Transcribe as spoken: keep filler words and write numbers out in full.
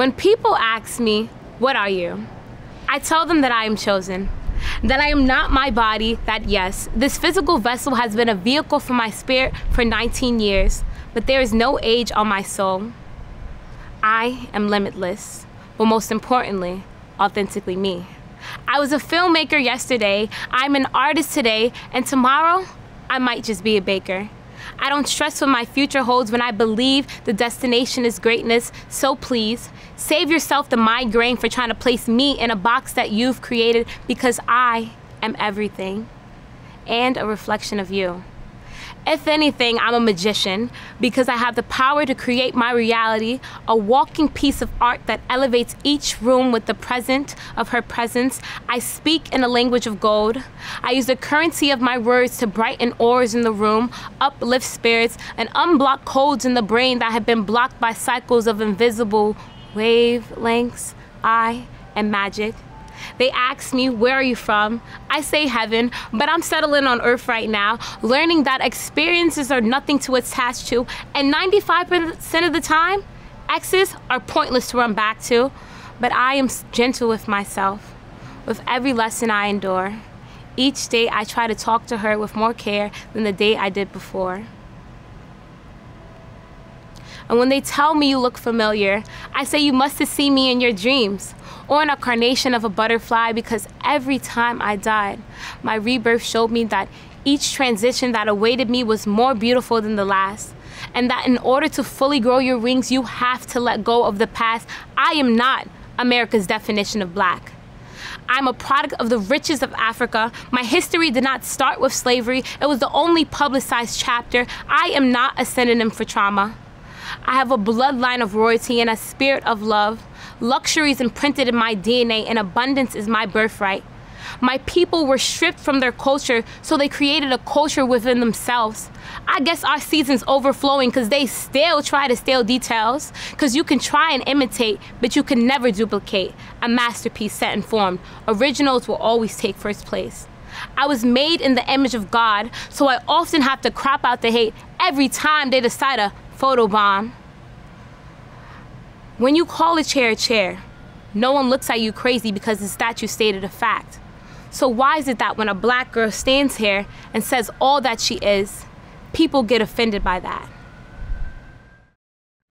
When people ask me, what are you? I tell them that I am chosen, that I am not my body, that yes, this physical vessel has been a vehicle for my spirit for nineteen years, but there is no age on my soul. I am limitless, but most importantly, authentically me. I was a filmmaker yesterday, I'm an artist today, and tomorrow, I might just be a baker. I don't stress what my future holds when I believe the destination is greatness, so please, save yourself the migraine for trying to place me in a box that you've created, because I am everything and a reflection of you. If anything, I'm a magician because I have the power to create my reality, a walking piece of art that elevates each room with the present of her presence. I speak in a language of gold. I use the currency of my words to brighten auras in the room, uplift spirits, and unblock codes in the brain that have been blocked by cycles of invisible wavelengths. I am magic. They ask me, where are you from? I say heaven, but I'm settling on earth right now, learning that experiences are nothing to attach to, and ninety-five percent of the time, exes are pointless to run back to. But I am gentle with myself, with every lesson I endure. Each day I try to talk to her with more care than the day I did before. And when they tell me you look familiar, I say you must have seen me in your dreams or in a carnation of a butterfly, because every time I died, my rebirth showed me that each transition that awaited me was more beautiful than the last, and that in order to fully grow your wings, you have to let go of the past. I am not America's definition of black. I'm a product of the riches of Africa. My history did not start with slavery. It was the only publicized chapter. I am not a synonym for trauma. I have a bloodline of royalty and a spirit of love. Luxury is imprinted in my D N A, and abundance is my birthright. My people were stripped from their culture, so they created a culture within themselves. I guess our season's overflowing because they still try to steal details, because you can try and imitate, but you can never duplicate a masterpiece set in form. Originals will always take first place. I was made in the image of God, so I often have to crop out the hate every time they decide to photobomb. When you call a chair a chair, no one looks at you crazy because the statue stated a fact. So why is it that when a black girl stands here and says all that she is, people get offended by that?